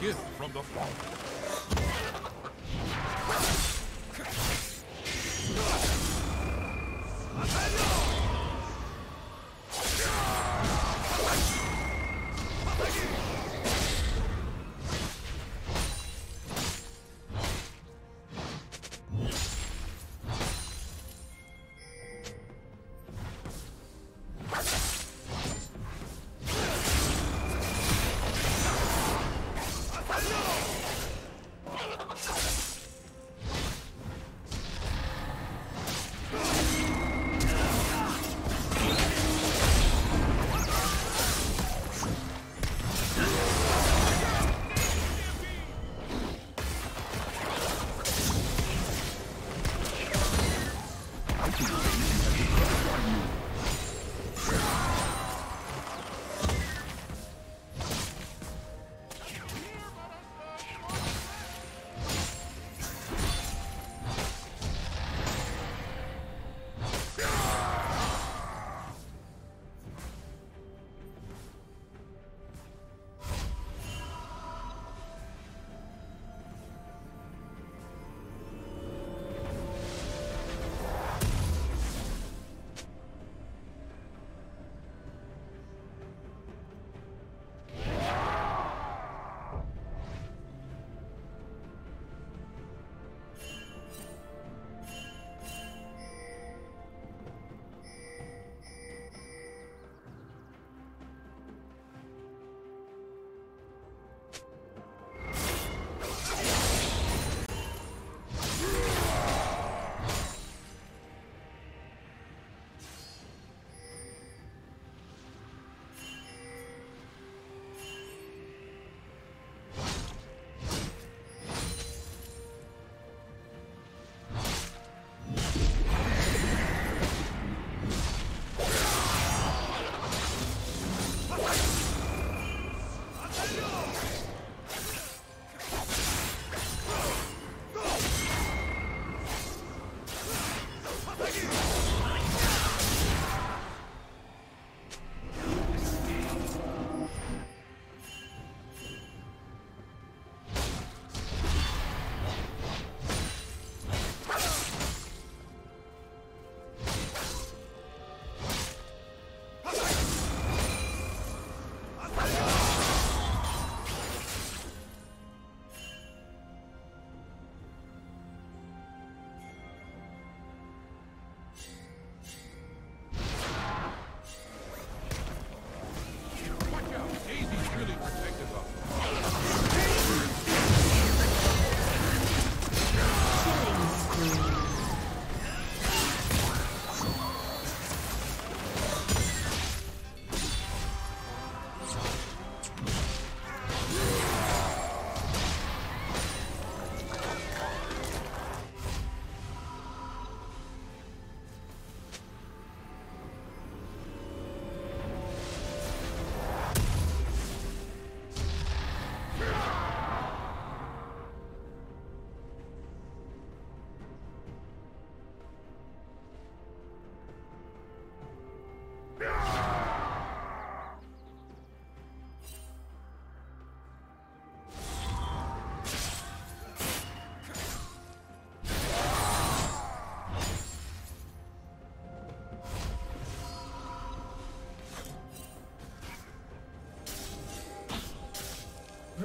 Gift from the Father.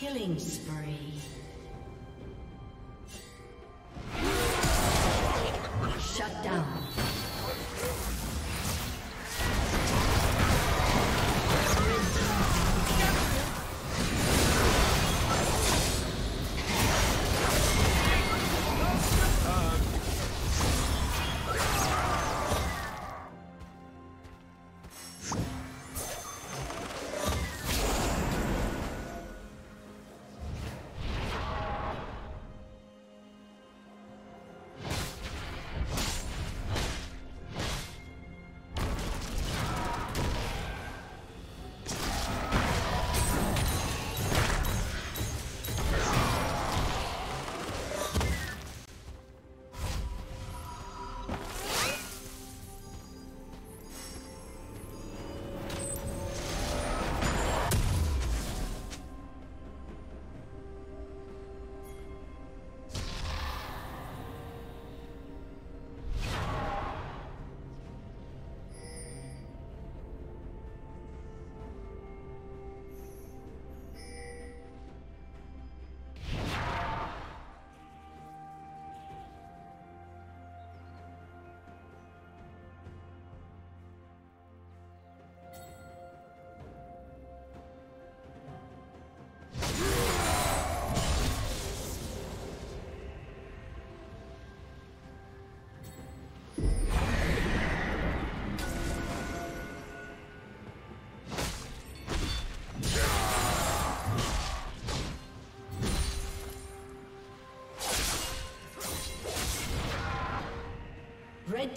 Killing spree. Shut down. Red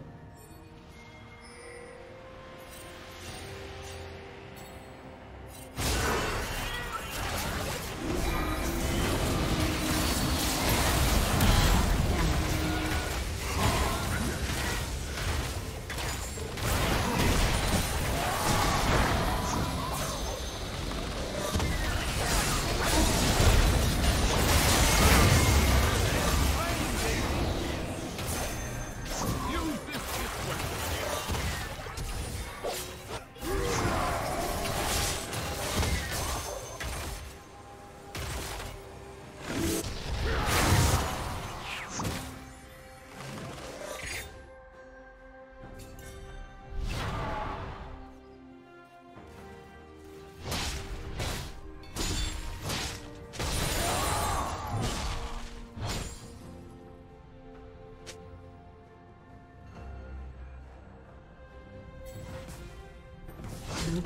Blue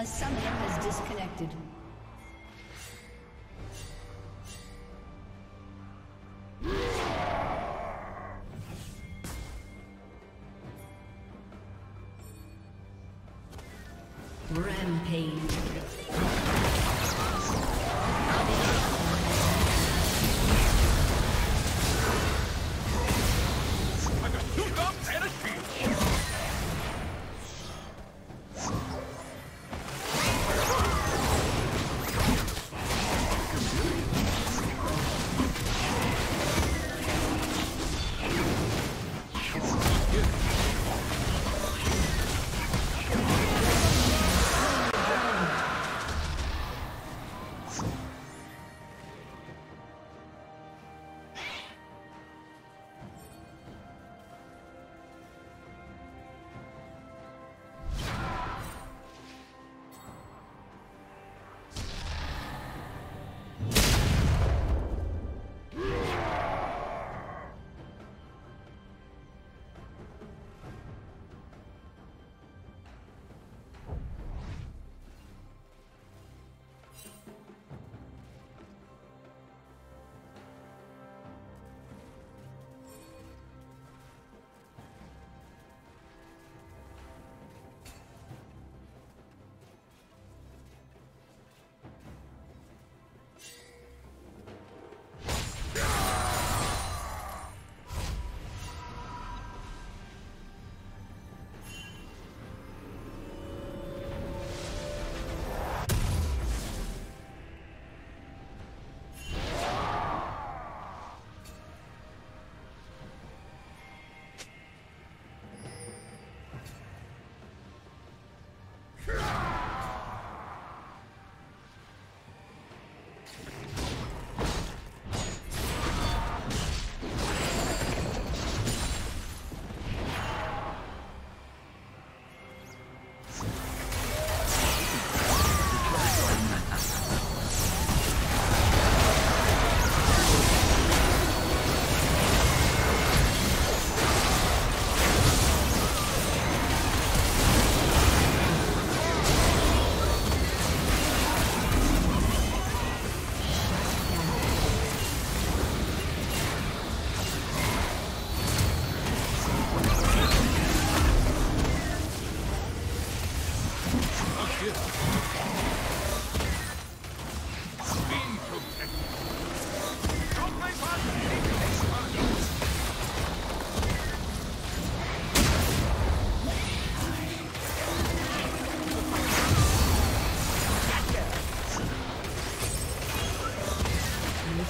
A summoner has disconnected. Rampage.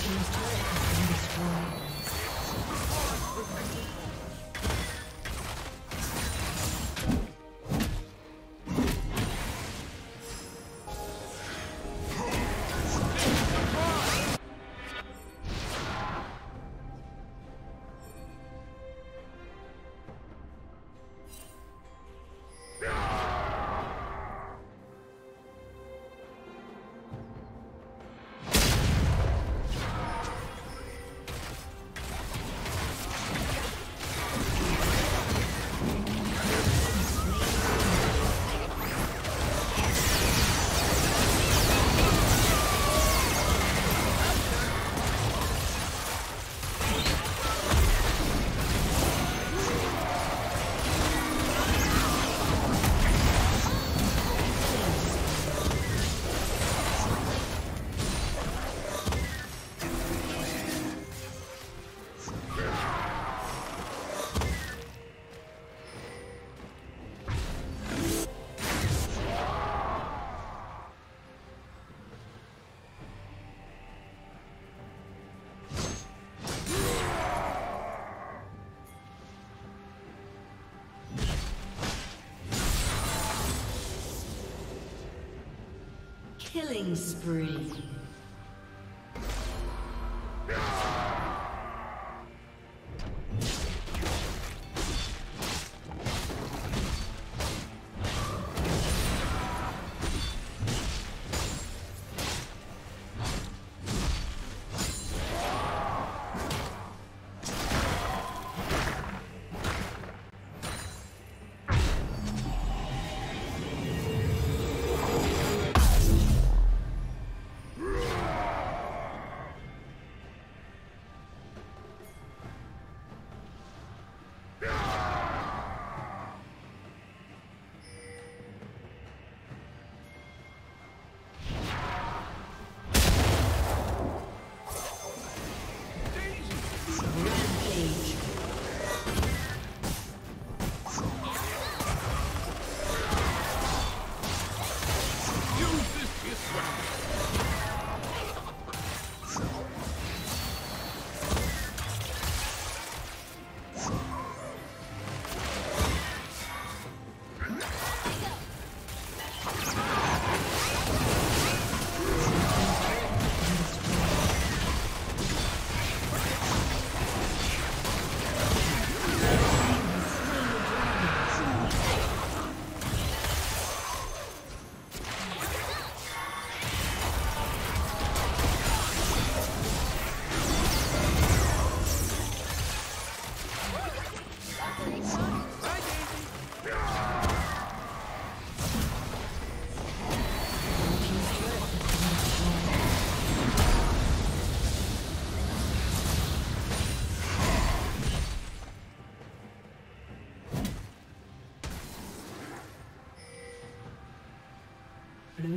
He's Killing spree. Blue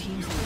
Team's